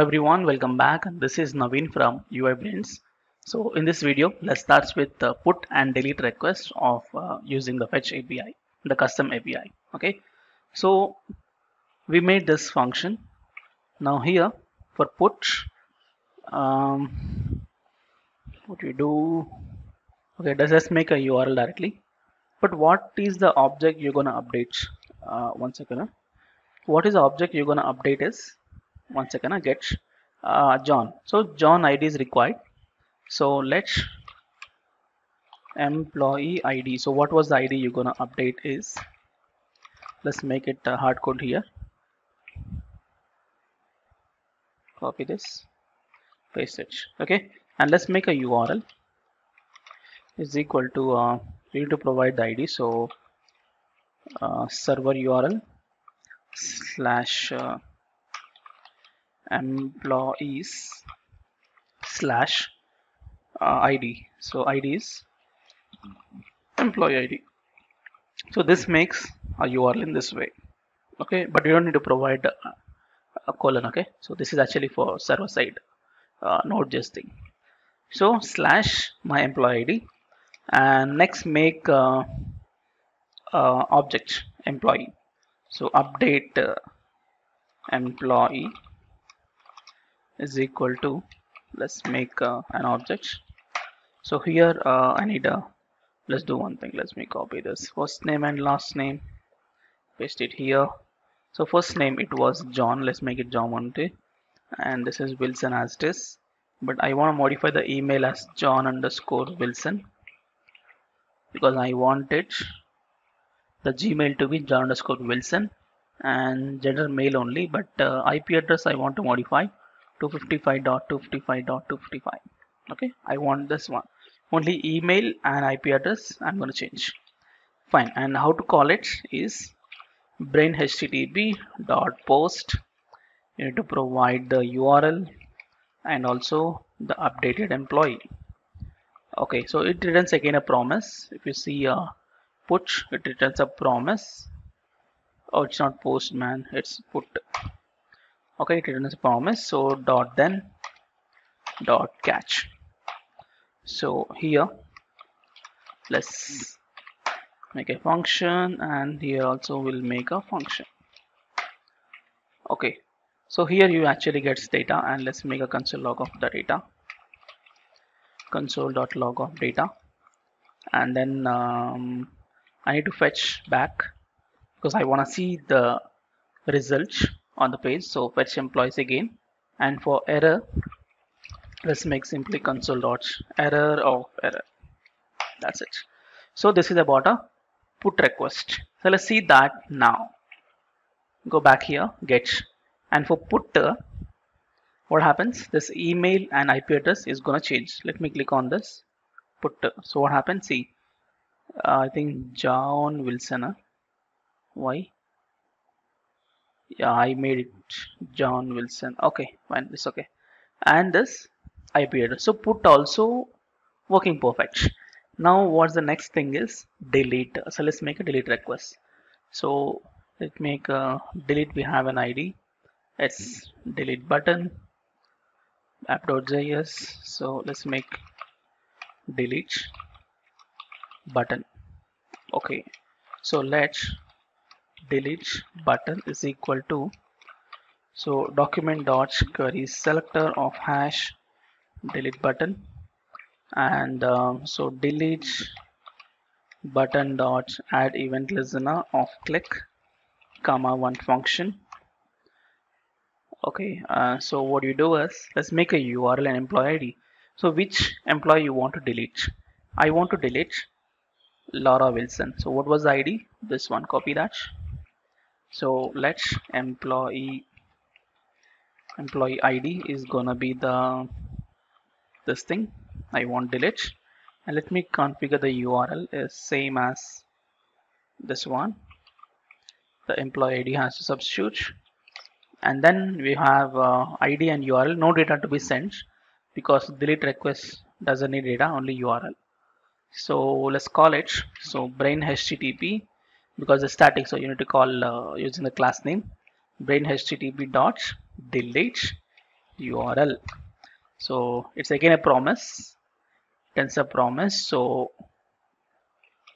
Hello everyone, welcome back. This is Naveen from UI Brains. So in this video, let's start with the put and delete request of using the Fetch API, the custom API. Okay, so we made this function. Now here for put, what we do? Okay, let's just make a URL directly. But what is the object you're gonna update? What is the object you're gonna update is? Get John. So John ID is required. So let's employee ID. So what was the ID you're gonna update is? Let's make it hard code here. Copy this, paste it. Okay, and let's make a URL is equal to. We need to provide the ID. So server URL slash employees slash ID. So ID is employee ID. So this makes a URL in this way. Okay, but you don't need to provide a colon. Okay, so this is actually for server side, not just thing. So slash my employee ID, and next make object employee. So update employee is equal to, let's make an object. So here I need a, let's do one thing. Let me copy this first name and last name, paste it here. So first name, it was John. Let's make it John Monte, and this is Wilson as this, but I want to modify the email as John_Wilson because I want it, the Gmail to be John_Wilson and gender male only, but IP address I want to modify 255.255.255. Okay, I want this one only. Email and IP address I'm going to change. Fine. And how to call it is BrainHTTP.post. You need to provide the URL and also the updated employee. Okay, so it returns again a promise. If you see a put, it returns a promise. Oh, it's not post, man, it's put. Okay, it returns a promise. So dot then dot catch. So here let's make a function, and here also we'll make a function. Okay, so here you actually get data, and let's make a console log of the data, console.log of data, and then I need to fetch back because I want to see the results on the page. So fetch employees again, and for error let's make simply console.error of error. That's it. So this is about a put request. So let's see that now. Go back here, get, and for put what happens, this email and IP address is gonna change. Let me click on this put. So what happens, see, I think John Wilson, why? Yeah, I made it John Wilson. Okay, fine, it's okay. And this IP address. So put also working perfect. Now what's the next thing is delete. So let's make a delete request. So let's make a delete. We have an ID. It's delete button app.js. So let's make delete button. Okay, so let's delete button is equal to, so document dot query selector of hash delete button, and so delete button dot add event listener of click comma one function. Okay, so what you do is, let's make a URL and employee ID. So which employee you want to delete? I want to delete Laura Wilson. So what was the ID? This one. Copy that. So let's employee ID is gonna be the this thing I want delete, and let me configure the URL is same as this one. The employee ID has to substitute, and then we have ID and URL. No data to be sent because delete request doesn't need data, only URL. So let's call it, so BrainHTTP, because it's static, so you need to call using the class name BrainHTTP dot delete URL. So it's again a promise, tensor promise. So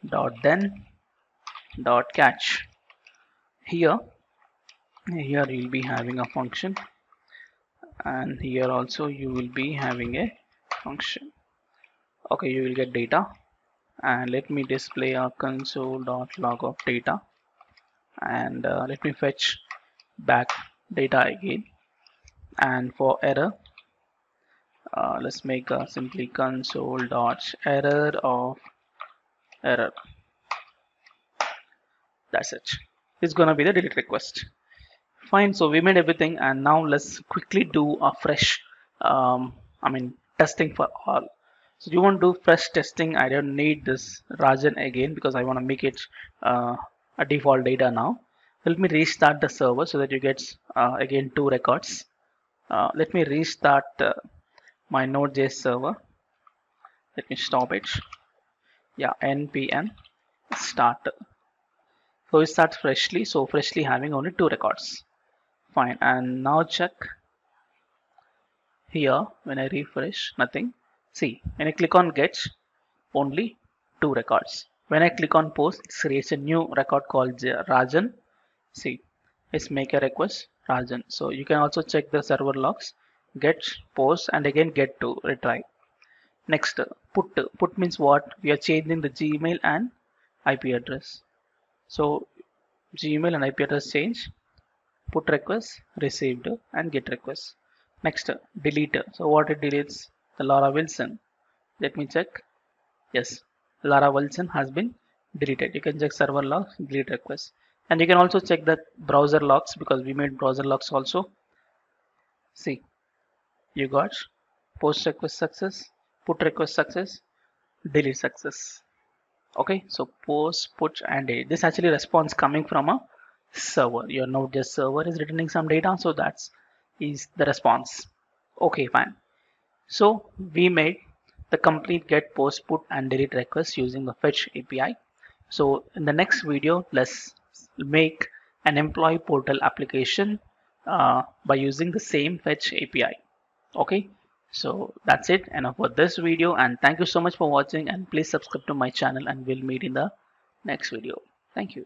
dot then dot catch. Here you'll be having a function, and here also you will be having a function. Okay, you will get data, and let me display a console.log of data, and let me fetch back data again. And for error, let's make a simply console.error of error. That's it. It's gonna be the delete request. Fine, so we made everything, and now let's quickly do a fresh testing for all. So you want to do fresh testing. I don't need this Rajan again because I want to make it a default data now. Let me restart the server so that you get again two records. Let me restart my Node.js server. Let me stop it. Yeah, npm start. So we start freshly. So freshly having only two records. Fine, and now check here when I refresh, nothing. See, when I click on get, only two records. When I click on post, it creates a new record called Rajan. See, let's make a request Rajan. So you can also check the server logs, get, post, and again get to retry. Next, put means what? We are changing the Gmail and IP address. So Gmail and IP address change, put request, received, and get request. Next, delete. So what it deletes? The Laura Wilson. Let me check. Yes, Laura Wilson has been deleted. You can check server logs, delete request, and you can also check the browser logs because we made browser logs also. See, you got post request success, put request success, delete success. Okay, so post, put, and delete. This actually response coming from a server. Your Node.js server is returning some data, so that's is the response. Okay, fine. So we made the complete get, post, put, and delete request using the Fetch API. So in the next video, let's make an employee portal application by using the same Fetch API. Okay, so that's it. Enough for this video, and thank you so much for watching, and please subscribe to my channel, and we'll meet in the next video. Thank you.